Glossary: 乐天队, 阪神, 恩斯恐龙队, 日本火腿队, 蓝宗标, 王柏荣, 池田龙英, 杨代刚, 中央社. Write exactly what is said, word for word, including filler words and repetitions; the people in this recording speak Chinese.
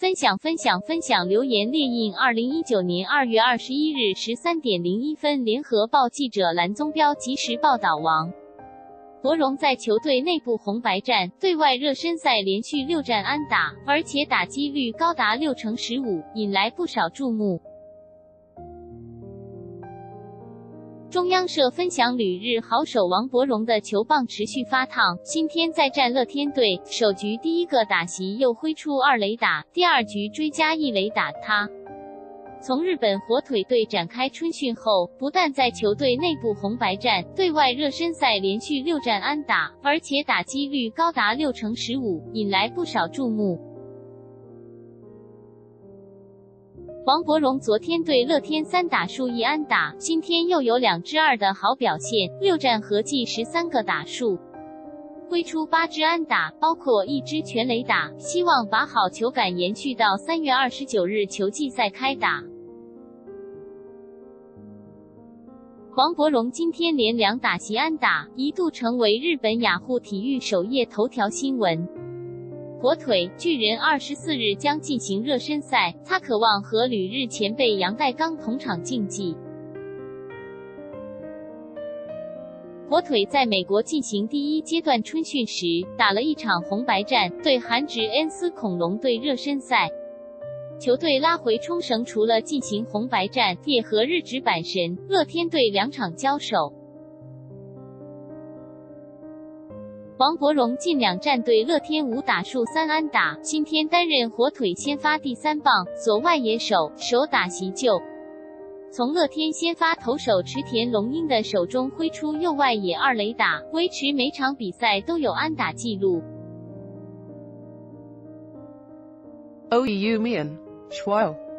分享分享分享留言列印二零一九年二月二十一日十三点零一分，联合报记者蓝宗标及时报道。王柏荣在球队内部红白战，对外热身赛连续六战安打，而且打击率高达百分之六十五，引来不少注目。中央社分享旅日好手王柏荣的球棒持续发烫，新天再战乐天队，首局第一个打席又挥出二垒打，第二局追加一垒打他。从日本火腿队展开春训后，不但在球队内部红白战，对外热身赛连续六战安打，而且打击率高达百分之六十五，引来不少注目。王柏荣昨天对乐天三打数一安打，今天又有两支二的好表现，六战合计十三个打数，挥出八支安打，包括一支全垒打，希望把好球感延续到三月二十九日球季赛开打。王柏荣今天连两打席安打，一度成为日本雅虎体育首页头条新闻。火腿巨人二十四日将进行热身赛，他渴望和旅日前辈杨代刚同场竞技。火腿在美国进行第一阶段春训时，打了一场红白战，对韩职恩斯恐龙队热身赛。球队拉回冲绳，除了进行红白战，也和日职阪神、乐天队两场交手。王柏荣近两战对乐天无打数三安打，今天担任火腿先发第三棒，左外野手，手打席就从乐天先发投手池田龙英的手中挥出右外野二垒打，维持每场比赛都有安打记录。欧 e u m i a n s c h w i l